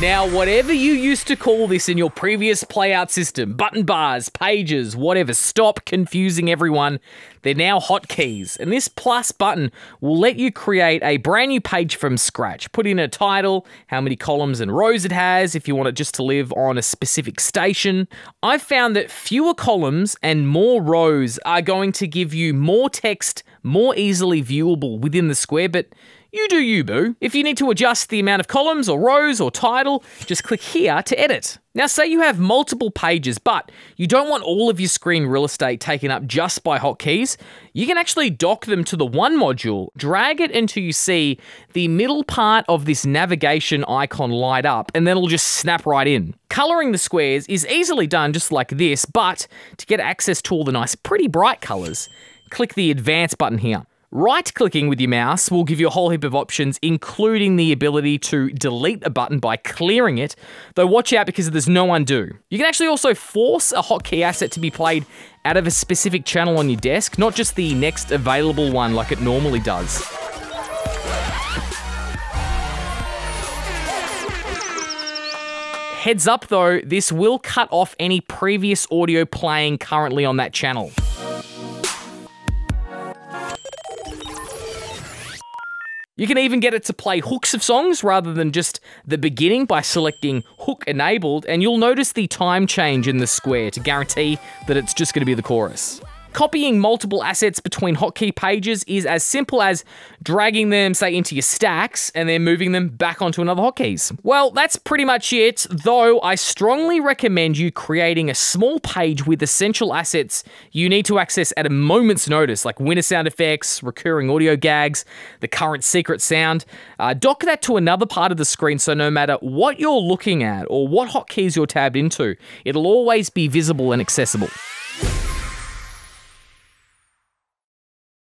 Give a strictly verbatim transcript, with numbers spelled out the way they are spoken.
Now, whatever you used to call this in your previous playout system, button bars, pages, whatever, stop confusing everyone. They're now hotkeys. And this plus button will let you create a brand new page from scratch. Put in a title, how many columns and rows it has, if you want it just to live on a specific station. I've found that fewer columns and more rows are going to give you more text, more easily viewable within the square, but you do you, boo. If you need to adjust the amount of columns or rows or title, just click here to edit. Now, say you have multiple pages, but you don't want all of your screen real estate taken up just by hotkeys. You can actually dock them to the one module, drag it until you see the middle part of this navigation icon light up, and then it'll just snap right in. Coloring the squares is easily done just like this, but to get access to all the nice, pretty bright colors, click the Advanced button here. Right-clicking with your mouse will give you a whole heap of options, including the ability to delete a button by clearing it, though watch out because there's no undo. You can actually also force a hotkey asset to be played out of a specific channel on your desk, not just the next available one like it normally does. Heads up though, this will cut off any previous audio playing currently on that channel. You can even get it to play hooks of songs rather than just the beginning by selecting hook enabled, and you'll notice the time change in the square to guarantee that it's just going to be the chorus. Copying multiple assets between hotkey pages is as simple as dragging them, say, into your stacks and then moving them back onto another hotkeys. Well, that's pretty much it, though I strongly recommend you creating a small page with essential assets you need to access at a moment's notice, like winner sound effects, recurring audio gags, the current secret sound. Uh, dock that to another part of the screen so no matter what you're looking at or what hotkeys you're tabbed into, it'll always be visible and accessible.